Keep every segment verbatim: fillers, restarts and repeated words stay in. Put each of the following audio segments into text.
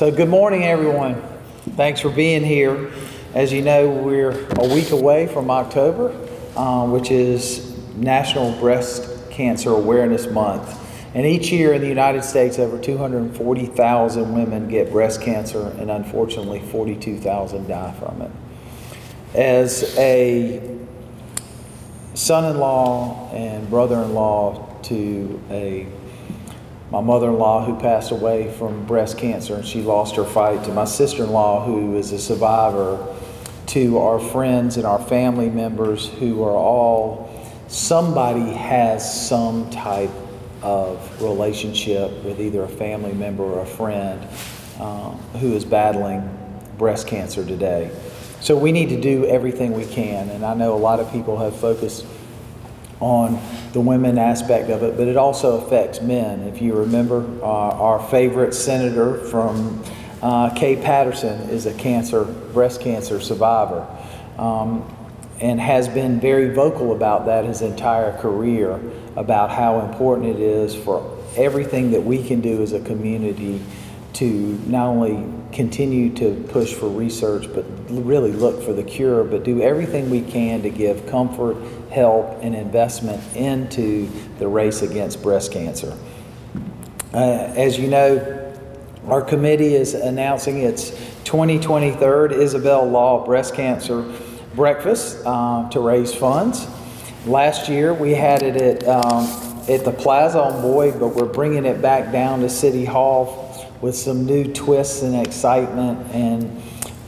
So good morning, everyone. Thanks for being here. As you know, we're a week away from October, uh, which is National Breast Cancer Awareness Month. And each year in the United States, over two hundred forty thousand women get breast cancer, and unfortunately forty-two thousand die from it. As a son-in-law and brother-in-law to a my mother-in-law who passed away from breast cancer, and she lost her fight, to my sister-in-law who is a survivor, to our friends and our family members who are all, somebody has some type of relationship with either a family member or a friend um, who is battling breast cancer today. So we need to do everything we can, and I know a lot of people have focused on the women aspect of it, but it also affects men. If you remember, uh, our favorite senator from uh, Kay Patterson is a cancer, breast cancer survivor, um, and has been very vocal about that his entire career, about how important it is for everything that we can do as a community to not only continue to push for research, but really look for the cure, but do everything we can to give comfort, help, and investment into the race against breast cancer. Uh, as you know, our committee is announcing its twenty twenty-three Isabel Law Breast Cancer Breakfast uh, to raise funds. Last year we had it at, um, at the Plaza on Boyd, but we're bringing it back down to City Hall with some new twists and excitement, and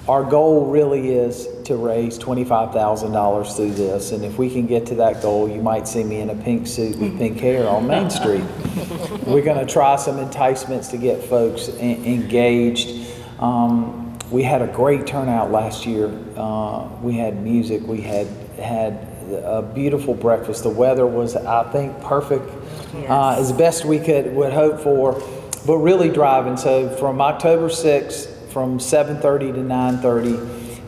our goal really is to raise twenty-five thousand dollars through this, and if we can get to that goal, you might see me in a pink suit with pink hair on Main Street. We're gonna try some enticements to get folks engaged. Um, we had a great turnout last year. Uh, we had music, we had, had a beautiful breakfast. The weather was, I think, perfect, yes. uh, as best we could would hope for. But really driving, so from October sixth, from seven thirty to nine thirty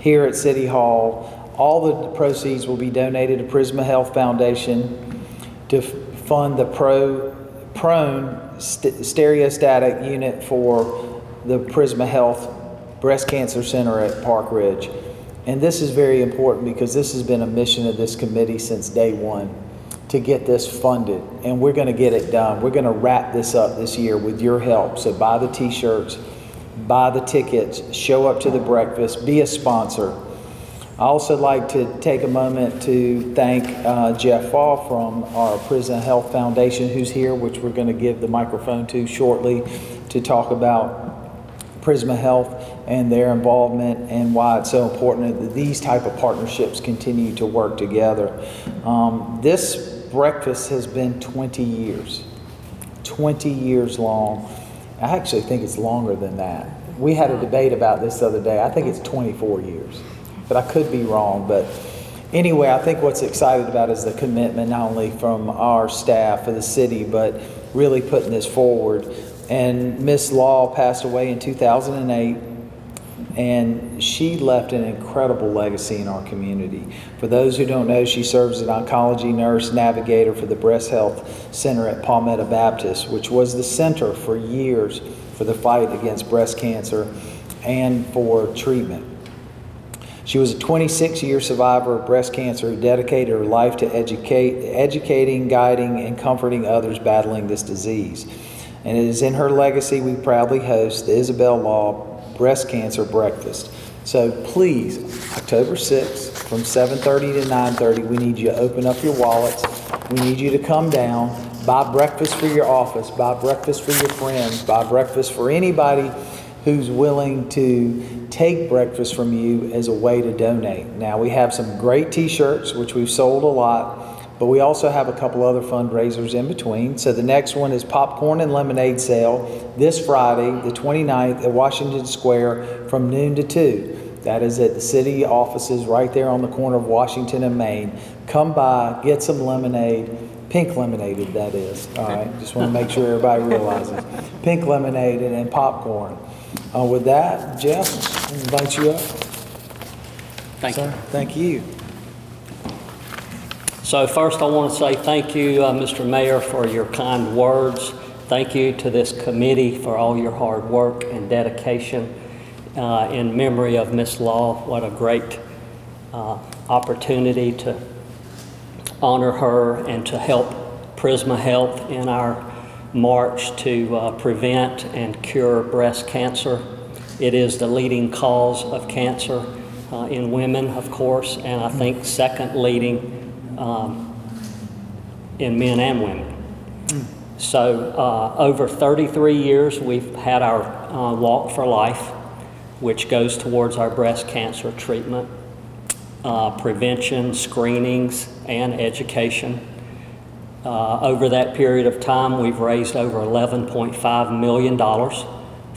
here at City Hall, all the proceeds will be donated to Prisma Health Foundation to fund the pro, prone st stereostatic unit for the Prisma Health Breast Cancer Center at Park Ridge. And this is very important because this has been a mission of this committee since day one, to get this funded, and we're going to get it done. We're going to wrap this up this year with your help. So buy the t-shirts, buy the tickets, show up to the breakfast, be a sponsor. I also like to take a moment to thank uh, Jeff Fall from our Prison Health Foundation, who's here, which we're going to give the microphone to shortly, to talk about Prisma Health and their involvement and why it's so important that these type of partnerships continue to work together. Um, this breakfast has been twenty years, twenty years long. I actually think it's longer than that. We had a debate about this the other day. I think it's twenty-four years, but I could be wrong. But anyway, I think what's exciting about is the commitment, not only from our staff of the city, but really putting this forward. And Miss Law passed away in two thousand eight, and she left an incredible legacy in our community. For those who don't know, she serves as an oncology nurse navigator for the Breast Health Center at Palmetto Baptist, which was the center for years for the fight against breast cancer and for treatment. She was a twenty-six year survivor of breast cancer who dedicated her life to educate, educating, guiding, and comforting others battling this disease. And it is in her legacy we proudly host the Isabel Law Breast Cancer Breakfast. So please, October sixth, from seven thirty to nine thirty, we need you to open up your wallets. We need you to come down, buy breakfast for your office, buy breakfast for your friends, buy breakfast for anybody who's willing to take breakfast from you as a way to donate. Now, we have some great t-shirts, which we've sold a lot, but we also have a couple other fundraisers in between. So the next one is popcorn and lemonade sale this Friday, the twenty-ninth, at Washington Square from noon to two. That is at the city offices right there on the corner of Washington and Main. Come by, get some lemonade, pink lemonade that is. All right, just want to make sure everybody realizes. Pink lemonade and, and popcorn. Uh, with that, Jeff, I invite you up. Thank Sir, you. Thank you. So first I want to say thank you, uh, Mister Mayor, for your kind words. Thank you to this committee for all your hard work and dedication. Uh, in memory of Miz Law, what a great uh, opportunity to honor her and to help Prisma Health in our march to uh, prevent and cure breast cancer. It is the leading cause of cancer uh, in women, of course, and I think second leading um, in men and women. So uh, over thirty-three years, we've had our uh, Walk for Life, which goes towards our breast cancer treatment, uh, prevention, screenings, and education. Uh, over that period of time, we've raised over eleven point five million dollars,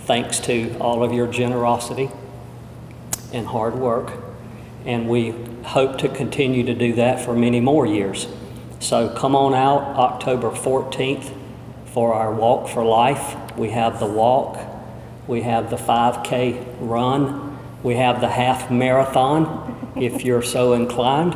thanks to all of your generosity and hard work. And we hope to continue to do that for many more years. So come on out October fourteenth for our Walk for Life. We have the walk, we have the five K run, we have the half marathon, if you're so inclined.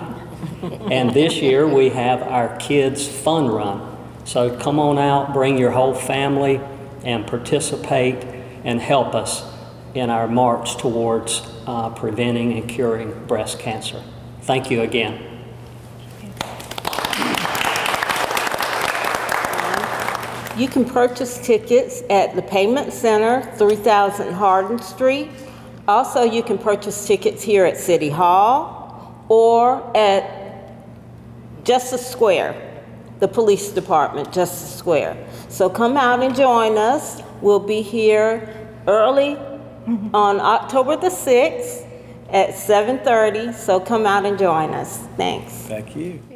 And this year we have our kids fun run. So come on out, bring your whole family and participate and help us in our march towards uh, preventing and curing breast cancer. Thank you again. You can purchase tickets at the Payment Center, three thousand Hardin Street. Also, you can purchase tickets here at City Hall or at Justice Square, the police department, Justice Square. So come out and join us. We'll be here early on October the sixth at seven thirty. So come out and join us. Thanks. Thank you.